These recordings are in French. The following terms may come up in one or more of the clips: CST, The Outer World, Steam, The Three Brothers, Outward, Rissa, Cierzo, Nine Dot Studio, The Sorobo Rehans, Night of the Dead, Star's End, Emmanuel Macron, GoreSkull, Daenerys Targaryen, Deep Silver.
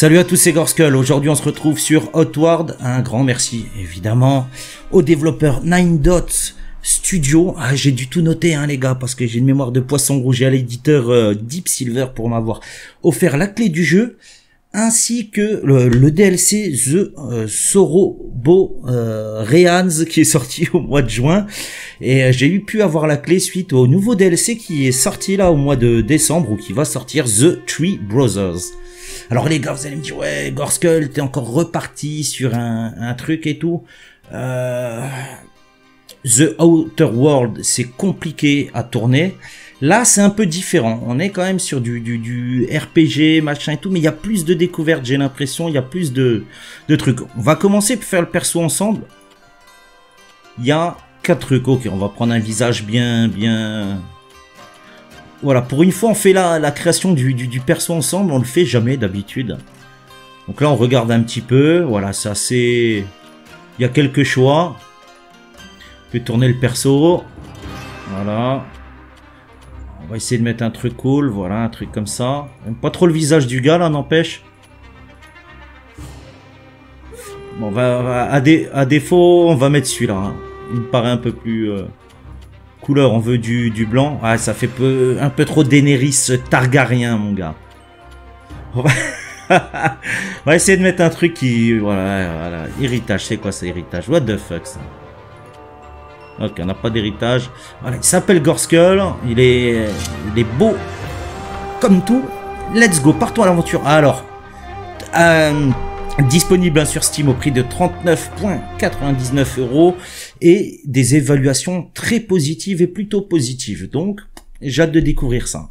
Salut à tous, c'est GoreSkull. Aujourd'hui on se retrouve sur Outward. Un grand merci évidemment au développeur Nine Dot Studio. Ah, j'ai du tout noté hein, les gars, parce que j'ai une mémoire de poisson rouge, et à l'éditeur Deep Silver pour m'avoir offert la clé du jeu, ainsi que le DLC The Sorobo Rehans qui est sorti au mois de juin, et j'ai pu avoir la clé suite au nouveau DLC qui est sorti là au mois de décembre, ou qui va sortir, The Three Brothers. Alors les gars, vous allez me dire, ouais GoreSkull, t'es encore reparti sur un truc et tout. The Outer World, c'est compliqué à tourner. Là, c'est un peu différent. On est quand même sur du RPG, machin et tout, mais il y a plus de découvertes, j'ai l'impression. Il y a plus de trucs. On va commencer pour faire le perso ensemble. Il y a 4 trucs. Ok, on va prendre un visage bien... Voilà, pour une fois, on fait la création du perso ensemble. On le fait jamais d'habitude. Donc là, on regarde un petit peu. Voilà, ça c'est... Il y a quelques choix. On peut tourner le perso. Voilà. On va essayer de mettre un truc cool, voilà, un truc comme ça. J'aime pas trop le visage du gars, là, n'empêche. Bon, on va, à défaut, on va mettre celui-là. Hein. Il me paraît un peu plus couleur. On veut du blanc. Ah, ça fait un peu trop Daenerys Targaryen, mon gars. On va essayer de mettre un truc qui... Voilà. Héritage, c'est quoi ça, héritage? What the fuck, ça? Ok, on n'a pas d'héritage. Voilà, il s'appelle GoreSkull. Il est beau comme tout. Let's go, partons à l'aventure. Alors, disponible sur Steam au prix de 39,99 € et des évaluations très positives et plutôt positives. Donc, j'ai hâte de découvrir ça.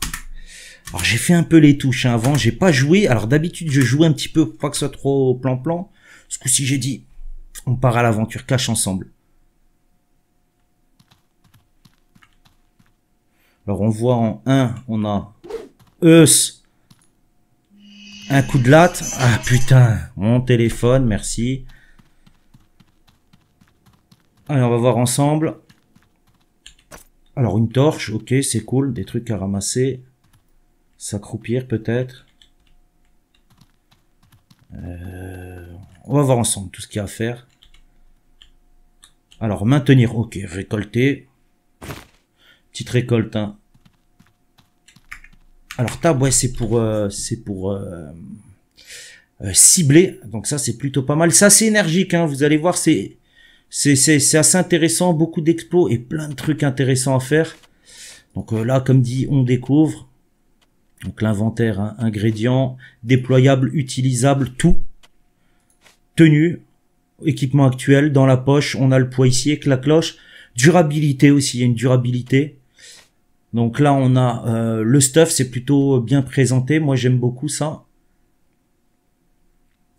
Alors, j'ai fait un peu les touches hein, avant. J'ai pas joué. Alors, d'habitude, je joue un petit peu pour pas que ce soit trop plan-plan. Ce coup-ci, j'ai dit, on part à l'aventure, cache ensemble. Alors on voit en 1, on a Eus, un coup de latte. Ah putain, mon téléphone, merci. Allez, on va voir ensemble. Alors une torche, ok, c'est cool, des trucs à ramasser. S'accroupir peut-être. On va voir ensemble tout ce qu'il y a à faire. Alors maintenir, ok, récolter. Petite récolte. Hein. Alors table, ouais, c'est pour cibler. Donc ça, c'est plutôt pas mal. Ça, c'est énergique. Hein. Vous allez voir, c'est assez intéressant. Beaucoup d'explos et plein de trucs intéressants à faire. Donc là, comme dit, on découvre. Donc l'inventaire, hein, ingrédients, déployable, utilisable, tout. Tenue, équipement actuel, dans la poche. On a le poids ici avec la cloche. Durabilité aussi, il y a une durabilité. Donc là, on a le stuff, c'est plutôt bien présenté. Moi, j'aime beaucoup ça.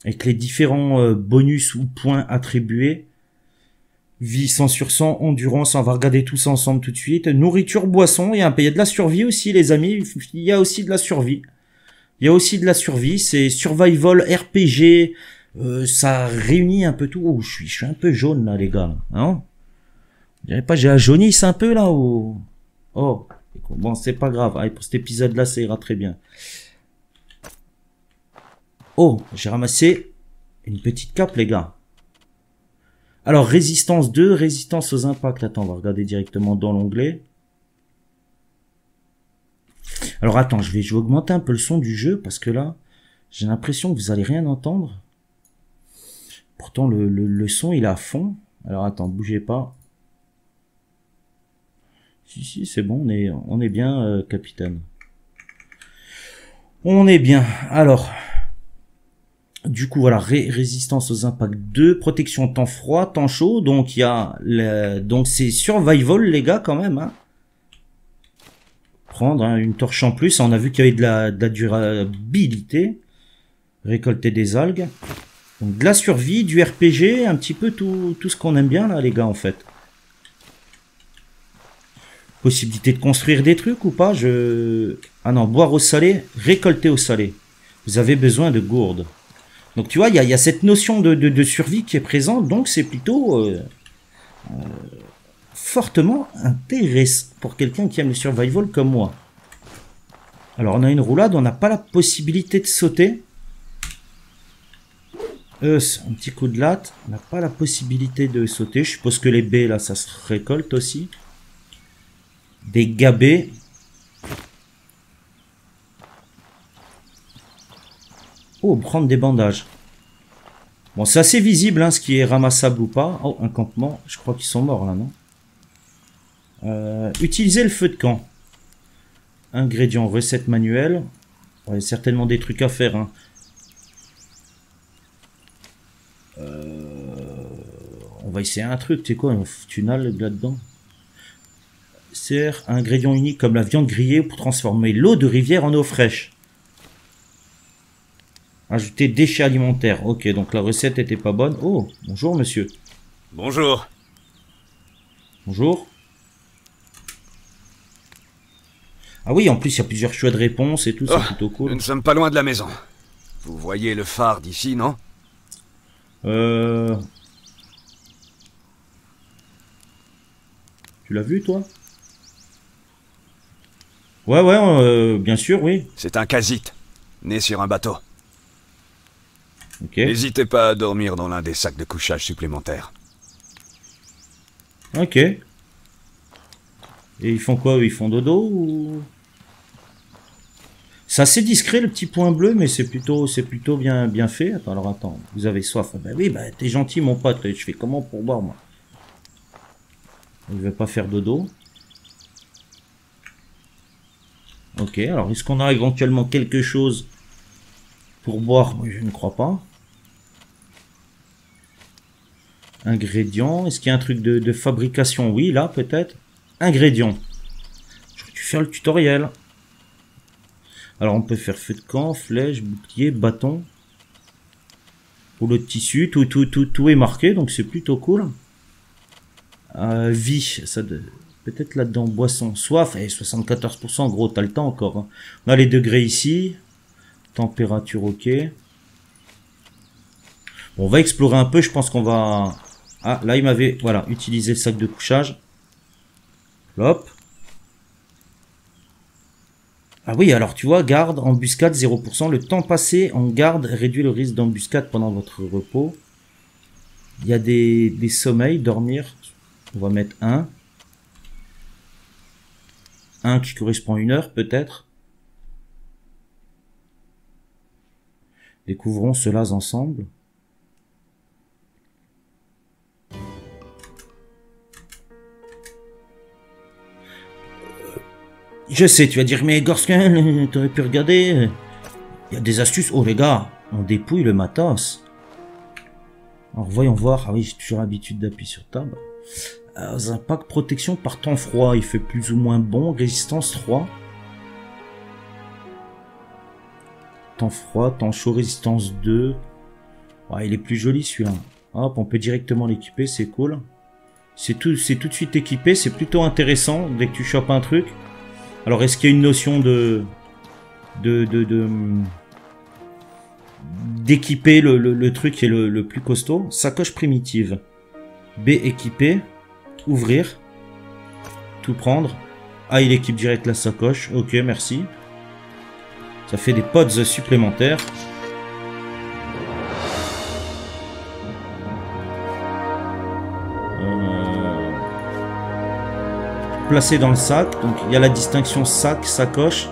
Avec les différents bonus ou points attribués. Vie 100 sur 100, endurance, on va regarder tout ça ensemble tout de suite. Nourriture, boisson, il y a de la survie aussi, les amis. Il y a aussi de la survie. C'est survival, RPG. Ça réunit un peu tout. Oh, je suis un peu jaune là, les gars. Hein, je dirais pas, j'ai la jaunisse un peu là ou... Oh, bon, c'est pas grave. Allez, pour cet épisode là, ça ira très bien. Oh, j'ai ramassé une petite cape, les gars. Alors, résistance 2, résistance aux impacts. Attends, on va regarder directement dans l'onglet. Alors, attends, je vais augmenter un peu le son du jeu parce que là, j'ai l'impression que vous allez rien entendre. Pourtant, le son, il est à fond. Alors, attends, bougez pas. Si, c'est bon, on est bien, capitaine. On est bien. Alors, du coup, voilà, résistance aux impacts 2, protection temps froid, temps chaud. Donc, il y a donc c'est survival, les gars, quand même. Hein. Prendre hein, une torche en plus. On a vu qu'il y avait de la durabilité. Récolter des algues. Donc, de la survie, du RPG, un petit peu tout ce qu'on aime bien, là, les gars, en fait. Possibilité de construire des trucs ou pas? Ah non, boire au salé, récolter au salé. Vous avez besoin de gourdes. Donc tu vois, il y a cette notion de survie qui est présente, donc c'est plutôt fortement intéressant pour quelqu'un qui aime le survival comme moi. Alors on a une roulade, on n'a pas la possibilité de sauter. Un petit coup de latte. On n'a pas la possibilité de sauter. Je suppose que les baies, là, ça se récolte aussi. Des gabets. Oh, prendre des bandages. Bon, c'est assez visible, hein, ce qui est ramassable ou pas. Oh, un campement. Je crois qu'ils sont morts, là, non? Utiliser le feu de camp. Ingrédients, recette manuelle. Il y a certainement des trucs à faire, hein. On va essayer un truc, tu sais quoi, un tunnel là-dedans. Sert un ingrédient unique comme la viande grillée pour transformer l'eau de rivière en eau fraîche. Ajouter déchets alimentaires. Ok, donc la recette était pas bonne. Oh, bonjour monsieur. Bonjour. Bonjour. Ah oui, en plus il y a plusieurs choix de réponses et tout, c'est plutôt cool. Nous ne sommes pas loin de la maison. Vous voyez le phare d'ici, non? Tu l'as vu, toi? Ouais, ouais, bien sûr, oui. C'est un casite, né sur un bateau. Ok. N'hésitez pas à dormir dans l'un des sacs de couchage supplémentaires. Ok. Et ils font quoi? Ils font dodo ou... C'est assez discret le petit point bleu, mais c'est plutôt bien fait. Attends, alors attends, vous avez soif? Ben oui, ben t'es gentil mon pote, je fais comment pour boire moi? Je vais pas faire dodo. Ok, alors est-ce qu'on a éventuellement quelque chose pour boire? Moi, je ne crois pas. Ingrédients, est-ce qu'il y a un truc de fabrication? Oui, là peut-être. Ingrédients. J'aurais dû faire le tutoriel. Alors on peut faire feu de camp, flèche, bouclier, bâton. Rouleau de tissu, tout est marqué, donc c'est plutôt cool. Vie, ça peut-être là-dedans, boisson, soif, et 74%, en gros, t'as le temps encore, hein. On a les degrés ici, température, ok. Bon, on va explorer un peu, je pense qu'on va... Ah, là, il m'avait, voilà, utilisé le sac de couchage. Hop. Ah oui, alors tu vois, garde, embuscade, 0%, le temps passé en garde réduit le risque d'embuscade pendant votre repos. Il y a des sommeils, dormir... On va mettre 1. 1 qui correspond à une heure, peut-être. Découvrons cela ensemble. Je sais, tu vas dire, mais Goreskull, t'aurais pu regarder. Il y a des astuces. Oh les gars, on dépouille le matos. Alors voyons voir. Ah oui, j'ai toujours l'habitude d'appuyer sur table. Un pack protection par temps froid, il fait plus ou moins bon, résistance 3. Temps froid, temps chaud, résistance 2. Ouais, il est plus joli celui-là. Hop, on peut directement l'équiper, c'est cool. C'est tout de suite équipé, c'est plutôt intéressant dès que tu chopes un truc. Alors, est-ce qu'il y a une notion de d'équiper le truc et le plus costaud? Sacoche primitive. B équipé, ouvrir, tout prendre. Ah, il équipe direct la sacoche. Ok, merci. Ça fait des pods supplémentaires. Placé dans le sac. Donc, il y a la distinction sac, sacoche.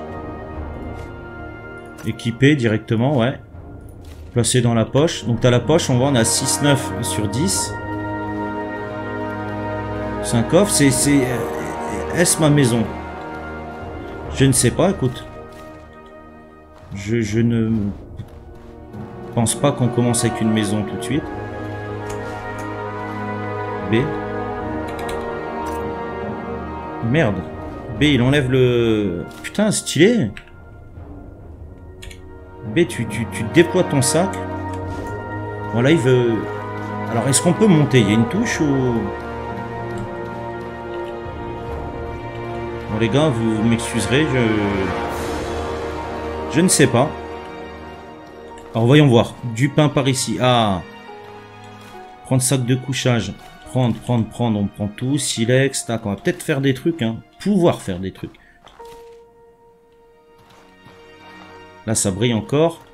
Équipé directement, ouais. Placé dans la poche. Donc, tu as la poche, on voit, on a 6,9 sur 10. C'est un coffre, c'est... Est-ce ma maison? Je ne sais pas, écoute. Je ne pense pas qu'on commence avec une maison tout de suite. B. Merde. B, il enlève le... Putain, stylé. B, tu déploies ton sac. Voilà, il veut... Alors, est-ce qu'on peut monter? Il y a une touche ou... Les gars, vous m'excuserez, je ne sais pas. Alors voyons voir. Du pain par ici. Ah. Prendre sac de couchage. Prendre. On prend tout. Silex, tac. On va peut-être faire des trucs, hein. Pouvoir faire des trucs. Là, ça brille encore.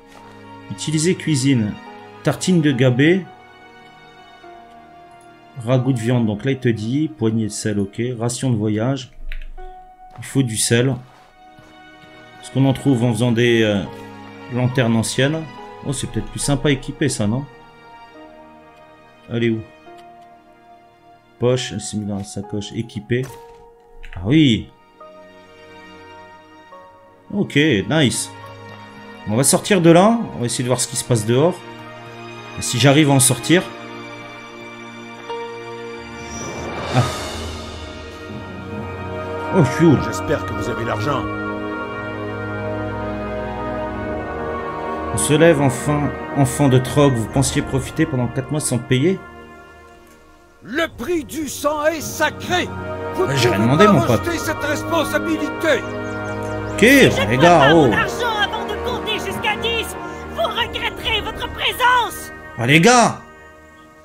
Utiliser cuisine. Tartine de gabé. Ragoût de viande. Donc là, il te dit poignée de sel, ok. Ration de voyage. Il faut du sel. Ce qu'on en trouve en faisant des lanternes anciennes. Oh, c'est peut-être plus sympa équipé, ça, non? Elle est où? Poche, c'est mis dans la sacoche. Équipée. Ah oui! Ok, nice. On va sortir de là. On va essayer de voir ce qui se passe dehors. Et si j'arrive à en sortir... Ah. Oh, je suis où? J'espère que vous avez l'argent. On se lève enfin, enfant de troc. Vous pensiez profiter pendant 4 mois sans payer? Le prix du sang est sacré. Vous j'ai rien demandé, mon pote. Cette responsabilité. Ok, si les gars, oh. Avant de compter jusqu'à 10, vous regretterez votre présence. Ah les gars,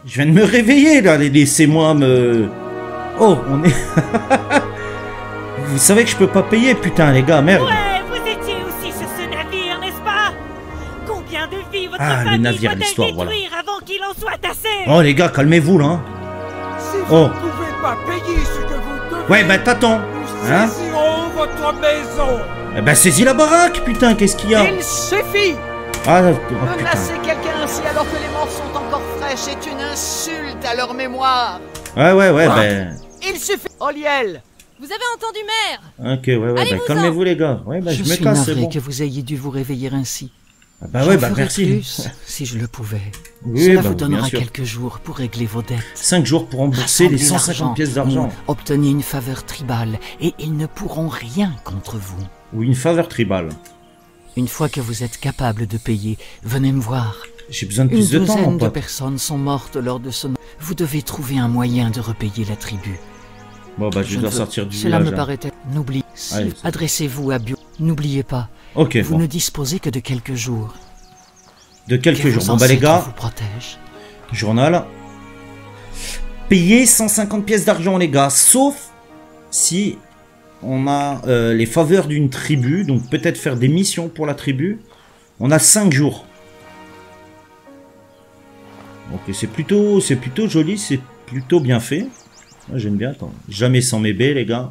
je viens de me réveiller là. Laissez-moi me. Oh, on est. Vous savez que je peux pas payer, putain, les gars, merde. Ouais, vous étiez aussi sur ce navire, n'est-ce pas? Combien de vies votre famille le navire, l'histoire, voilà. Avant qu'il en soit assez. Oh les gars, calmez-vous là. Hein. Si vous ne pouvez pas payer ce que vous devez, ouais, bah t'attends. Hein? Votre maison. Eh ben saisis la baraque, putain, qu'est-ce qu'il y a? Il suffit. Ah, oh, menacer quelqu'un ainsi alors que les morts sont encore fraîches est une insulte à leur mémoire. Ouais, ouais, ouais, ben. Il suffit. Oliel. Vous avez entendu, mère? Ok, ouais, ouais, ben, calmez-vous les gars. Ouais, ben, je me casse, c'est bon. Que vous ayez dû vous réveiller ainsi. Ah bah ouais, bah merci. Plus, si je le pouvais. Oui, cela bah vous donnera quelques jours pour régler vos dettes. 5 jours pour rembourser les 150 pièces d'argent. Obtenez une faveur tribale et ils ne pourront rien contre vous. Ou une faveur tribale. Une fois que vous êtes capable de payer, venez me voir. J'ai besoin de plus de temps, mon pote. Une douzaine de personnes sont mortes lors de ce... Vous devez trouver un moyen de repayer la tribu. Bon bah je dois sortir du village. Cela me paraît... N'oubliez pas. Adressez-vous à Bio. N'oubliez pas. Ok, vous ne disposez que de quelques jours. De quelques jours. Bon bah les gars, journal. Payer 150 pièces d'argent les gars, sauf si on a les faveurs d'une tribu, donc peut-être faire des missions pour la tribu. On a 5 jours. Ok, c'est plutôt joli, c'est plutôt bien fait. Ah, j'aime bien, attends. Jamais sans mes baies les gars.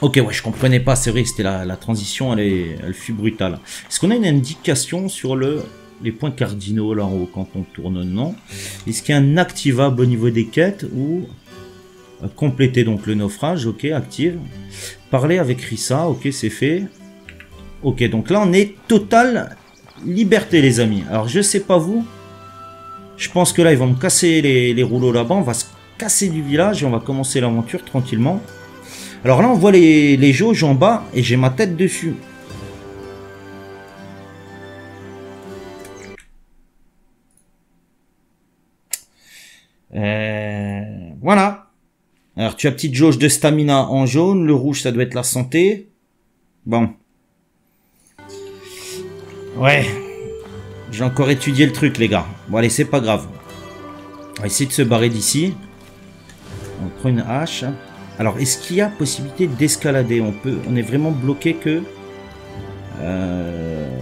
Ok, ouais, je comprenais pas, c'est vrai, c'était la transition, elle fut brutale. Est-ce qu'on a une indication sur les points cardinaux là en haut quand on tourne? Non. Est-ce qu'il y a un activable au niveau des quêtes ou compléter donc le naufrage? Ok, active. Parler avec Rissa, ok, c'est fait. Ok, donc là on est totale liberté, les amis. Alors je sais pas vous, je pense que là ils vont me casser les rouleaux là-bas, on va se casser du village et on va commencer l'aventure tranquillement. Alors là, on voit les jauges en bas et j'ai ma tête dessus. Voilà. Alors, tu as petite jauge de stamina en jaune. Le rouge, ça doit être la santé. Bon. Ouais. J'ai encore étudié le truc, les gars. Bon, allez, c'est pas grave. On va essayer de se barrer d'ici. On prend une hache. Alors, est-ce qu'il y a possibilité d'escalader? On est vraiment bloqué que... en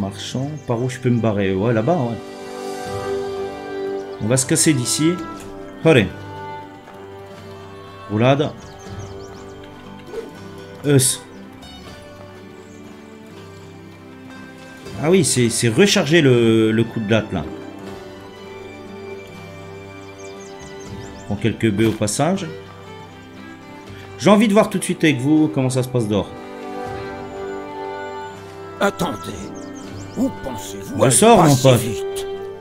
marchant, par où je peux me barrer? Ouais, là-bas, ouais. On va se casser d'ici. Allez. Roulade. Eus. Ah oui, c'est recharger le coup de latte, là. Quelques bœufs au passage. J'ai envie de voir tout de suite avec vous comment ça se passe dehors. Attendez, où pensez-vous? On sort, mon pote.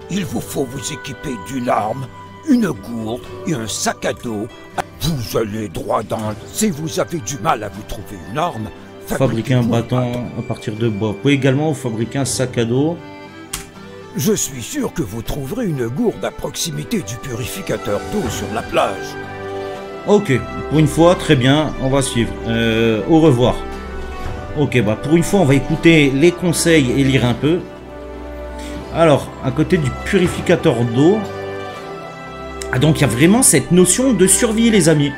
Il vous faut vous équiper d'une arme, une gourde et un sac à dos. Vous allez droit dans le... Si vous avez du mal à vous trouver une arme, fabriquez un bâton à partir de bois. Vous pouvez également fabriquer un sac à dos. Je suis sûr que vous trouverez une gourde à proximité du purificateur d'eau sur la plage. Ok, pour une fois, très bien, on va suivre. Au revoir. Ok, bah pour une fois, on va écouter les conseils et lire un peu. Alors, à côté du purificateur d'eau... Ah, donc il y a vraiment cette notion de survie, les amis.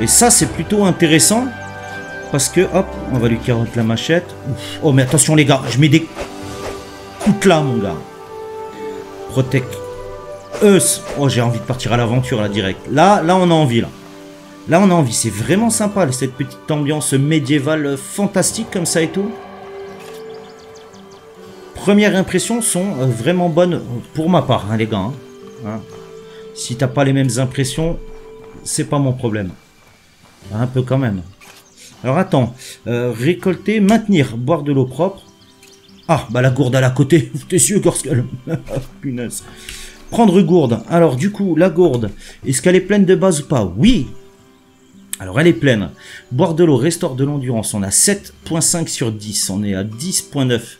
Et ça, c'est plutôt intéressant. Parce que, hop, on va lui carotte la machette. Ouf. Oh, mais attention, les gars, je mets des... là, mon gars. Protect us. Oh, j'ai envie de partir à l'aventure, là, direct. Là, on a envie, là. Là, on a envie. C'est vraiment sympa, cette petite ambiance médiévale fantastique, comme ça et tout. Premières impressions sont vraiment bonnes, pour ma part, hein, les gars. Hein. Hein. Si t'as pas les mêmes impressions, c'est pas mon problème. Un peu quand même. Alors attends, récolter, maintenir, boire de l'eau propre. Ah, bah la gourde à la côté, t'es sûr, GoreSkull. Punaise. Prendre gourde. Alors du coup, la gourde, est-ce qu'elle est pleine de base ou pas? Oui. Alors elle est pleine. Boire de l'eau, restaure de l'endurance. On a 7.5 sur 10. On est à 10.9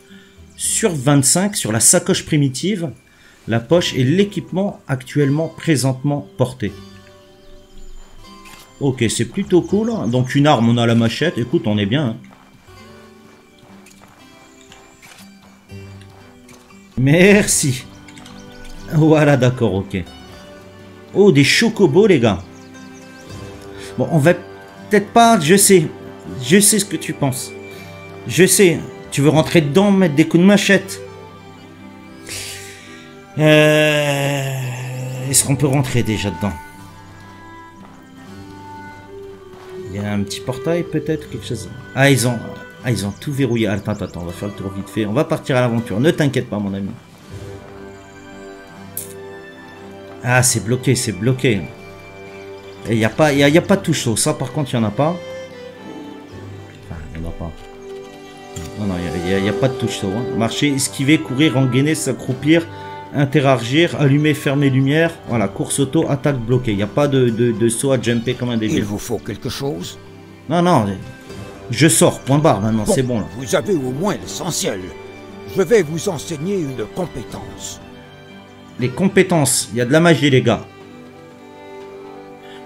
sur 25 sur la sacoche primitive, la poche et l'équipement actuellement présentement porté. Ok, c'est plutôt cool. Donc une arme, on a la machette. Écoute, on est bien. Hein. Merci. Voilà, d'accord, ok. Oh, des chocobos, les gars. Bon, on va peut-être pas... Je sais. Je sais ce que tu penses. Je sais. Tu veux rentrer dedans, mettre des coups de machette. Est-ce qu'on peut rentrer déjà dedans ? Il y a un petit portail peut-être, quelque chose. Ah, ils ont tout verrouillé. Attends, on va faire le tour vite fait. On va partir à l'aventure. Ne t'inquiète pas, mon ami. Ah, c'est bloqué, c'est bloqué. Il n'y a pas de touche au ça, par contre, il n'y en a pas. Enfin, il n'y en a pas. Non, il n'y a pas de touche au. Hein. Marcher, esquiver, courir, engainer, s'accroupir, interagir, allumer, fermer lumière, voilà, course auto, attaque bloquée. Il n'y a pas de saut à jumper comme un débile. Il vous faut quelque chose? Non, je sors, point barre maintenant, bon, c'est bon là. Vous avez au moins l'essentiel. Je vais vous enseigner une compétence. Les compétences, il y a de la magie les gars.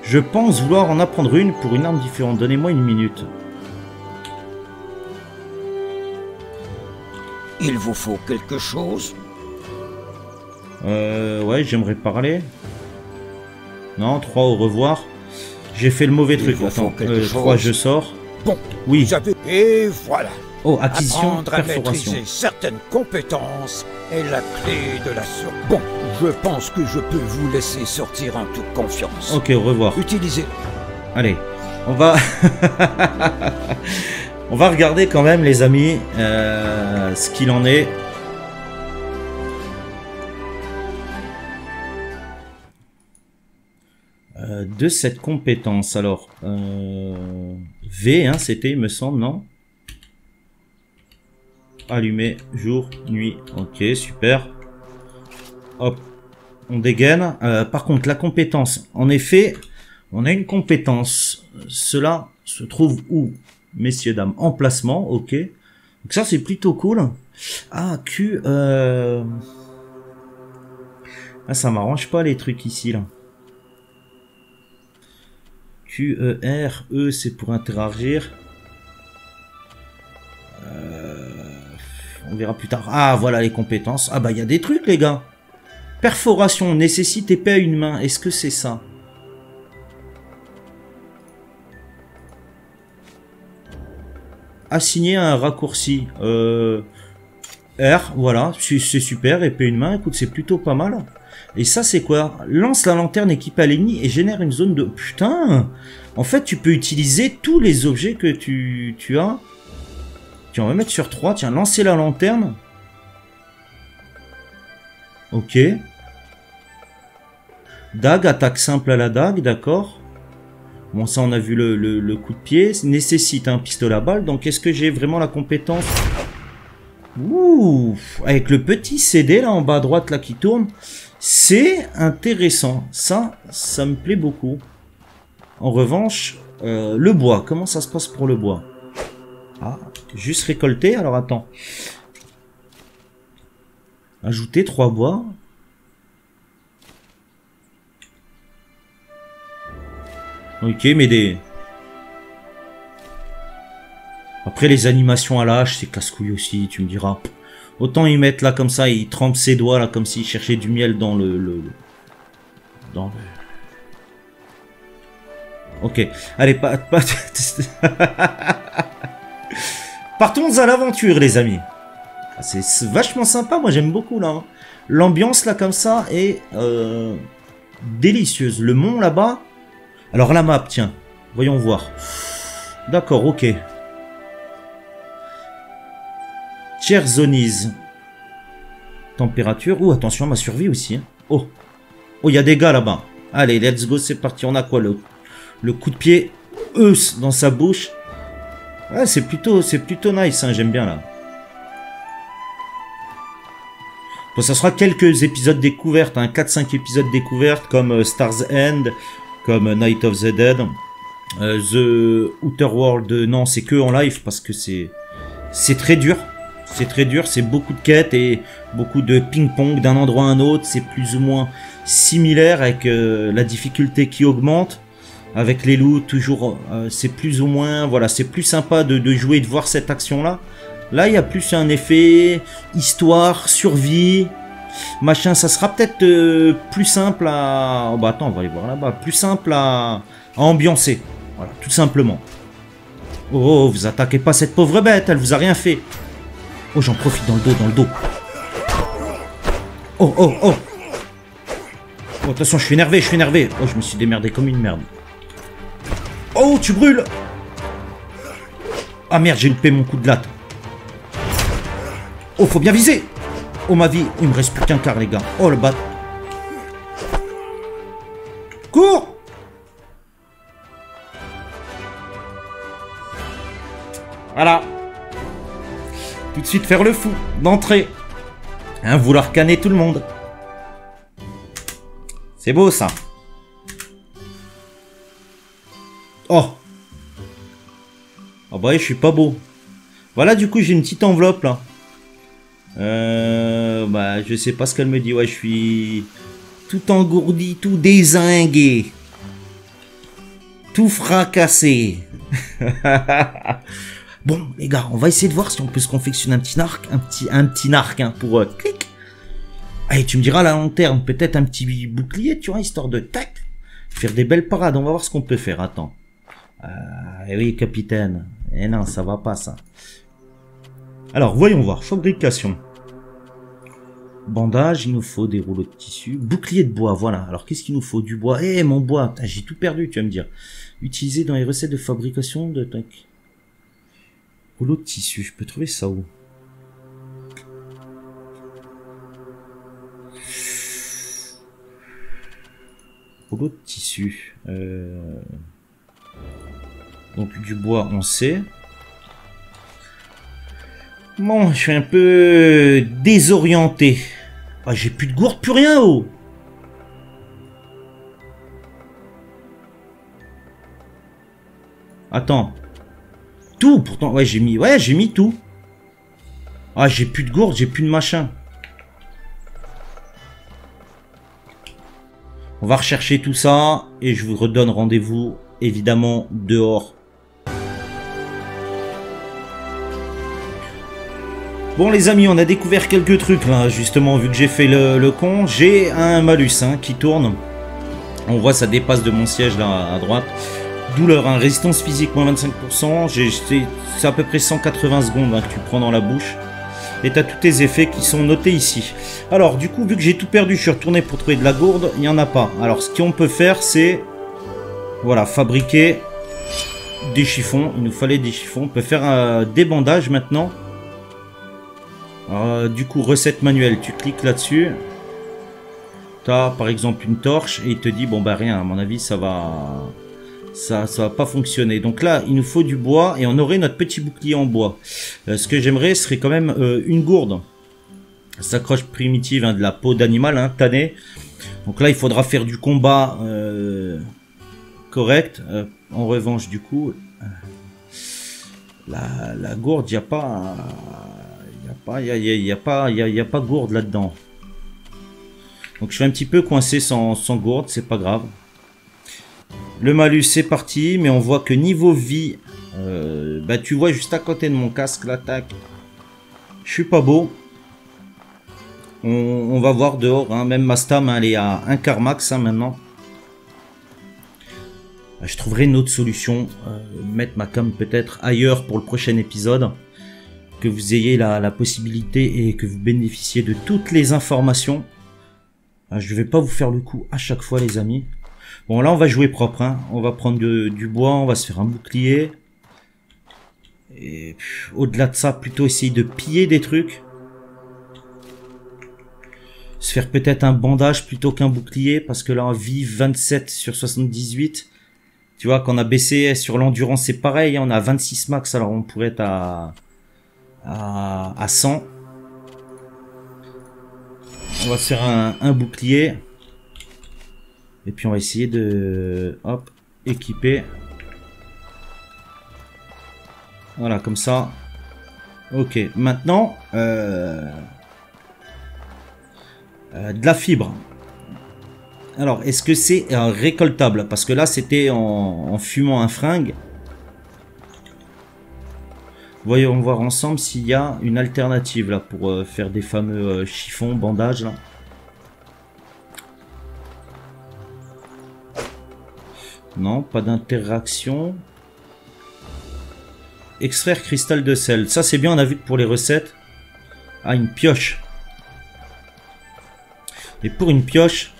Je pense vouloir en apprendre une pour une arme différente, donnez-moi une minute. Il vous faut quelque chose? Ouais, j'aimerais parler. Non, 3, au revoir. J'ai fait le mauvais truc. Attends, 3, je sors. Bon, oui. Et voilà. Oh, acquisition, apprendre à maîtriser certaines compétences est la clé de la survie. Bon, je pense que je peux vous laisser sortir en toute confiance. Ok, au revoir. Utilisez. Allez, on va... on va regarder quand même, les amis, ce qu'il en est. De cette compétence, alors V, hein, c'était, il me semble, non? Allumer, jour, nuit, ok, super. Hop, on dégaine. Par contre, la compétence, en effet, on a une compétence. Cela se trouve où, messieurs, dames? Emplacement, ok. Donc ça, c'est plutôt cool. Ah, Q, ah, ça m'arrange pas les trucs ici, là. Q, E, R, E, c'est pour interagir. On verra plus tard. Ah, voilà les compétences. Ah bah, il y a des trucs, les gars. Perforation, nécessite épée à une main. Est-ce que c'est ça? Assigner un raccourci. R, voilà. C'est super, épée à une main. Écoute, c'est plutôt pas mal. Et ça, c'est quoi? Lance la lanterne équipée à l'ennemi et génère une zone de... Putain! En fait, tu peux utiliser tous les objets que tu as. Tiens, on va mettre sur 3. Tiens, lancer la lanterne. Ok. Dague, attaque simple à la dague, d'accord. Bon, ça, on a vu le coup de pied. Nécessite un pistolet à balle. Donc, est-ce que j'ai vraiment la compétence? Ouh! Avec le petit CD, là, en bas à droite, là, qui tourne... C'est intéressant, ça me plaît beaucoup. En revanche, le bois, comment ça se passe pour le bois? Ah, juste récolter, alors attends. Ajouter 3 bois. Ok, mais des... Après les animations à l'âge, c'est casse-couille aussi, tu me diras... Autant y mettre là comme ça, il trempe ses doigts là comme s'il cherchait du miel dans le... Ok, allez, pas... Partons à l'aventure les amis. C'est vachement sympa, moi j'aime beaucoup là. Hein. L'ambiance là comme ça est délicieuse. Le mont là-bas. Alors la map, tiens. Voyons voir. D'accord, ok. Cherzonise. Température. Oh, attention à ma survie aussi. Hein. Oh. Oh, il y a des gars là-bas. Allez, let's go, c'est parti. On a quoi, le coup de pied dans sa bouche. Ouais, c'est plutôt nice, hein, j'aime bien là. Bon, ça sera quelques épisodes découvertes, hein, 4-5 épisodes découvertes comme Star's End, comme Night of the Dead. The Outer World, non, c'est que en live parce que c'est très dur. C'est très dur, c'est beaucoup de quêtes et beaucoup de ping-pong d'un endroit à un autre. C'est plus ou moins similaire avec la difficulté qui augmente. Avec les loups, toujours, c'est plus ou moins, voilà, c'est plus sympa de jouer et de voir cette action-là. Là, il y a plus un effet histoire, survie, machin. Ça sera peut-être plus simple à... Oh, bah attends, on va aller voir là-bas. Plus simple à ambiancer, voilà, tout simplement. Oh, vous attaquez pas cette pauvre bête, elle vous a rien fait. Oh, j'en profite dans le dos, Oh, oh, oh. Oh, de toute façon, je suis énervé, Oh, je me suis démerdé comme une merde. Oh, tu brûles! Ah merde, j'ai loupé mon coup de latte. Oh, faut bien viser! Oh, ma vie, il me reste plus qu'un quart, les gars. Oh, le bat. Cours! Voilà. Tout de suite, faire le fou, d'entrée. Hein, vouloir canner tout le monde. C'est beau, ça. Oh. Ah bah je suis pas beau. Voilà, du coup j'ai une petite enveloppe là. Bah je sais pas ce qu'elle me dit. Ouais, je suis tout engourdi, tout dézingué, tout fracassé. Bon les gars, on va essayer de voir si on peut se confectionner un petit narc, un petit narc hein, pour clic. Allez, tu me diras à long terme peut-être un petit bouclier, tu vois, histoire de tac faire des belles parades. On va voir ce qu'on peut faire. Attends. Eh oui, capitaine. Eh non, ça va pas, ça. Alors, voyons voir. Fabrication. Bandage, il nous faut des rouleaux de tissu. Bouclier de bois, voilà. Alors, qu'est-ce qu'il nous faut? Du bois. Eh, mon bois, j'ai tout perdu, tu vas me dire. Utilisé dans les recettes de fabrication de... Rouleau de tissu, je peux trouver ça où? Rouleau de tissu. Donc du bois, on sait. Bon, je suis un peu désorienté. Ah, j'ai plus de gourde, plus rien, oh. Attends. Tout, pourtant, ouais, j'ai mis tout. Ah, j'ai plus de gourde, j'ai plus de machin. On va rechercher tout ça et je vous redonne rendez-vous. Évidemment dehors. Bon les amis, on a découvert quelques trucs là. Justement, vu que j'ai fait le con, j'ai un malus hein, qui tourne. On voit ça dépasse de mon siège là à droite. Douleur, hein, résistance physique moins 25%. C'est à peu près 180 secondes hein, que tu prends dans la bouche. Et t'as tous tes effets qui sont notés ici. Alors du coup, vu que j'ai tout perdu, je suis retourné pour trouver de la gourde. Il n'y en a pas. Alors ce qu'on peut faire, c'est... Voilà, fabriquer des chiffons. Il nous fallait des chiffons. On peut faire des bandages maintenant. Du coup, recette manuelle. Tu cliques là-dessus. T'as par exemple une torche et il te dit bon bah rien. À mon avis, ça va pas fonctionner. Donc là, il nous faut du bois et on aurait notre petit bouclier en bois. Ce que j'aimerais serait quand même une gourde. S'accroche primitive hein, de la peau d'animal hein, tannée. Donc là, il faudra faire du combat. Correct. En revanche, du coup, la gourde, il n'y a pas, il n'y a pas gourde là-dedans. Donc, je suis un petit peu coincé sans gourde, c'est pas grave. Le malus, c'est parti, mais on voit que niveau vie, bah, tu vois juste à côté de mon casque, l'attaque. Je suis pas beau. On va voir dehors, hein, même ma stam, elle est à 1 quart max hein, maintenant. Je trouverai une autre solution, mettre ma cam peut-être ailleurs pour le prochain épisode. que vous ayez la possibilité et que vous bénéficiez de toutes les informations. Je vais pas vous faire le coup à chaque fois, les amis. Bon, là on va jouer propre, hein. On va prendre du bois, on va se faire un bouclier. Et au-delà de ça, plutôt essayer de piller des trucs. Se faire peut-être un bandage plutôt qu'un bouclier, parce que là on vit 27 sur 78. Tu vois, qu'on a baissé sur l'endurance, c'est pareil, hein, on a 26 max, alors on pourrait être à 100. On va se faire un bouclier. Et puis on va essayer de... Hop, équiper. Voilà, comme ça. Ok, maintenant... de la fibre. Alors, est-ce que c'est récoltable? Parce que là, c'était en fumant un fringue. Voyons voir ensemble s'il y a une alternative là pour faire des fameux chiffons, bandages là. Non, pas d'interaction. Extraire cristal de sel. Ça, c'est bien, on a vu que pour les recettes. Ah, une pioche. Et pour une pioche...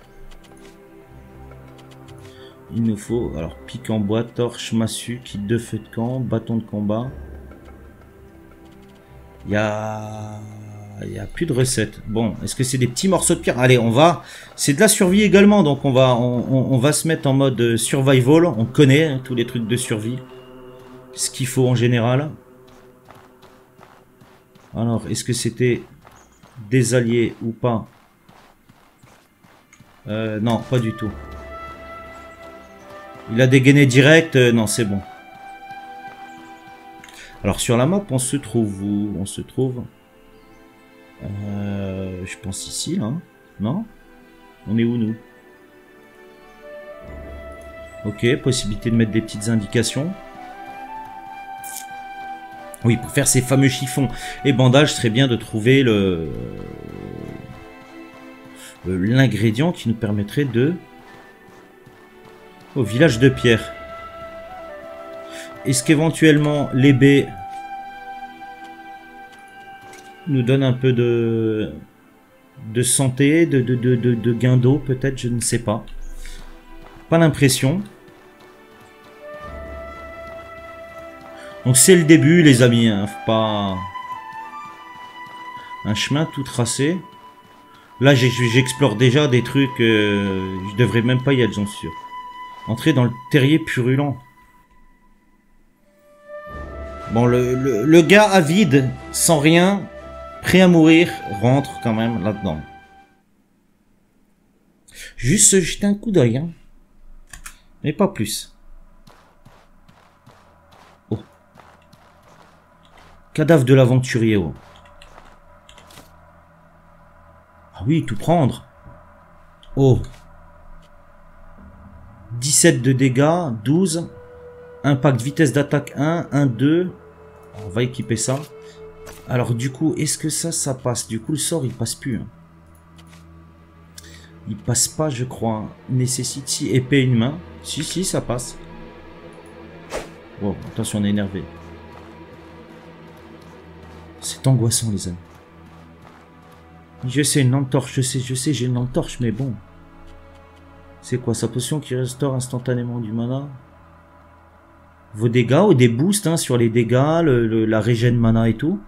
Il nous faut, alors, pique en bois, torche, massue, kit de feu de camp, bâton de combat. Il y a plus de recettes. Bon, est-ce que c'est des petits morceaux de pierre? Allez, on va... C'est de la survie également, donc on va se mettre en mode survival. On connaît hein, tous les trucs de survie. Ce qu'il faut en général. Alors, est-ce que c'était des alliés ou pas? Non, pas du tout. Il a dégainé direct, non c'est bon. Alors sur la map on se trouve où? On se trouve... je pense ici là, non? On est où nous? Ok, possibilité de mettre des petites indications. Oui, pour faire ces fameux chiffons et bandages, ce serait bien de trouver le... l'ingrédient qui nous permettrait de... Au village de pierre. Est-ce qu'éventuellement les baies nous donnent un peu de santé, de gain d'eau peut-être, je ne sais pas. Pas l'impression. Donc c'est le début les amis, hein. Faut pas un chemin tout tracé. Là j'explore déjà des trucs, je devrais même pas y aller, j'en suis sûr. Entrer dans le terrier purulent. Bon, le gars avide, sans rien, prêt à mourir, rentre quand même là-dedans. Juste jeter un coup d'œil, hein. Mais pas plus. Oh. Cadavre de l'aventurier, oh. Ah oui, tout prendre. Oh. 17 de dégâts, 12. Impact, vitesse d'attaque 1, 1, 2. On va équiper ça. Alors du coup, est-ce que ça passe? Du coup, le sort, il passe plus. Il passe pas, je crois. Necessity, épée, une main. Si, si, ça passe. Oh, attention, on est énervé. C'est angoissant, les amis. Je sais, une entorche, je sais, j'ai une entorche, mais bon. C'est quoi sa potion qui restaure instantanément du mana? Vos dégâts ou des boosts hein, sur les dégâts, la régène mana et tout.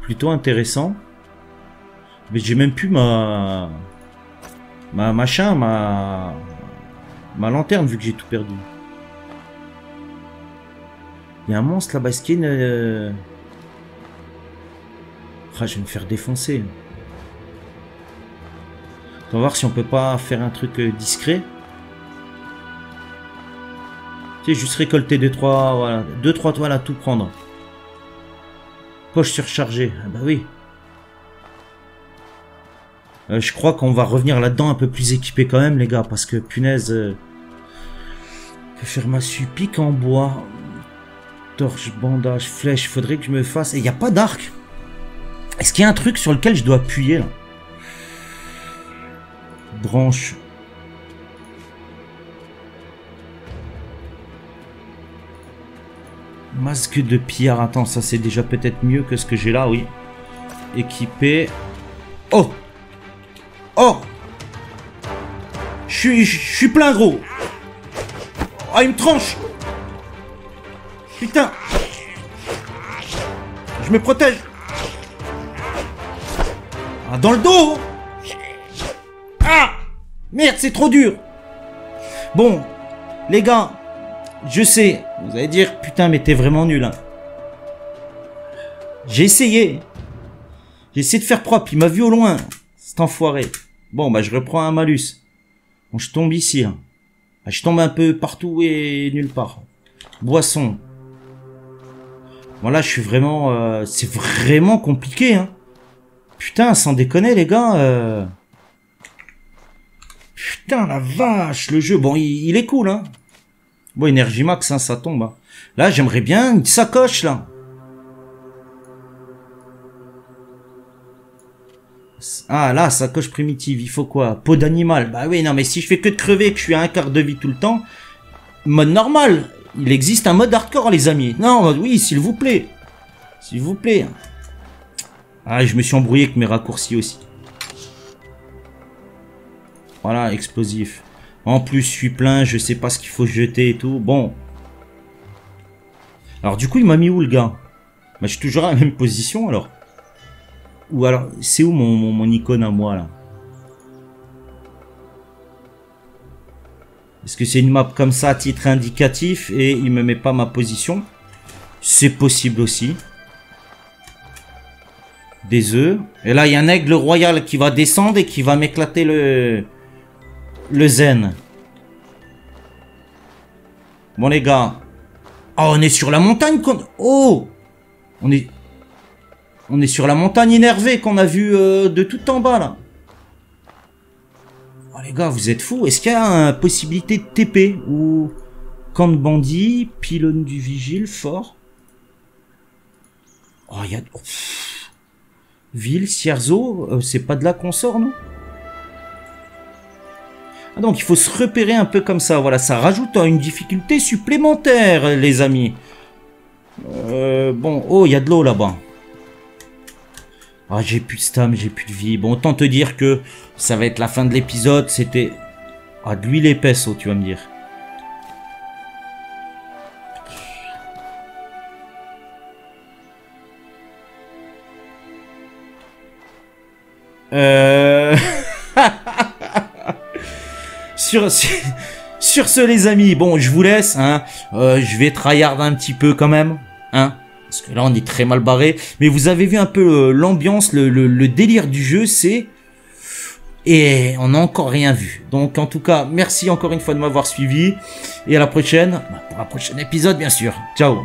Plutôt intéressant. Mais j'ai même plus ma lanterne vu que j'ai tout perdu. Il y a un monstre là-bas, skin. Ah, je vais me faire défoncer. On va voir si on peut pas faire un truc discret. Tu sais, juste récolter 2-3, voilà. 2-3 toiles à tout prendre. Poche surchargée. Ah bah oui. Je crois qu'on va revenir là-dedans un peu plus équipé quand même, les gars. Parce que, punaise... Faire massue, pique en bois. Torche, bandage, flèche. Faudrait que je me fasse... Et il n'y a pas d'arc. Est-ce qu'il y a un truc sur lequel je dois appuyer, là? Branche. Masque de pierre. Attends, ça c'est déjà peut-être mieux que ce que j'ai là, oui. Équipé. Oh! Oh! Je suis plein, gros! Ah, il me tranche! Putain! Je me protège! Ah, dans le dos! Ah! Merde, c'est trop dur! Bon, les gars, je sais, vous allez dire, putain, mais t'es vraiment nul, hein. J'ai essayé. J'ai essayé de faire propre, il m'a vu au loin, cet enfoiré. Bon, bah, je reprends un malus. Bon, je tombe ici, hein. Bah, je tombe un peu partout et nulle part. Boisson. Bon, là, je suis vraiment... c'est vraiment compliqué, hein. Putain, sans déconner, les gars... Putain, la vache, le jeu. Bon, il est cool, hein. Bon, énergie max, hein, ça tombe. Hein. Là, j'aimerais bien une sacoche, là. Ah, là, sacoche primitive. Il faut quoi? Peau d'animal. Bah oui, non, mais si je fais que de crever, que je suis à un quart de vie tout le temps, mode normal. Il existe un mode hardcore, les amis. Non, oui, s'il vous plaît. S'il vous plaît. Ah, je me suis embrouillé avec mes raccourcis aussi. Voilà, explosif. En plus, je suis plein, je sais pas ce qu'il faut jeter et tout. Bon. Alors, du coup, il m'a mis où, le gars? Bah, je suis toujours à la même position, alors. Ou alors, c'est où mon icône à moi, là? Est-ce que c'est une map comme ça, à titre indicatif, et il me met pas ma position? C'est possible aussi. Des œufs. Et là, il y a un aigle royal qui va descendre et qui va m'éclater le zen. Bon les gars. Oh, on est sur la montagne qu'on... Oh, on est sur la montagne énervée qu'on a vue de tout en bas là. Oh les gars, vous êtes fous. Est-ce qu'il y a une possibilité de TP? Ou camp de bandits, pylône du vigile, fort. Oh, il y a... Pff. Ville, Cierzo, c'est pas de là qu'on sort, non? Ah, donc il faut se repérer un peu comme ça, voilà, ça rajoute une difficulté supplémentaire, les amis. Bon, oh, il y a de l'eau là-bas. Ah, j'ai plus de stam, j'ai plus de vie. Bon, autant te dire que ça va être la fin de l'épisode, c'était... Ah, de l'huile épaisse, oh, tu vas me dire. Sur ce, les amis, bon, je vous laisse, hein. Je vais tryhard un petit peu quand même, hein, parce que là on est très mal barré, mais vous avez vu un peu l'ambiance, le délire du jeu, c'est... Et on n'a encore rien vu. Donc en tout cas, merci encore une fois de m'avoir suivi, et à la prochaine, pour un prochain épisode bien sûr. Ciao.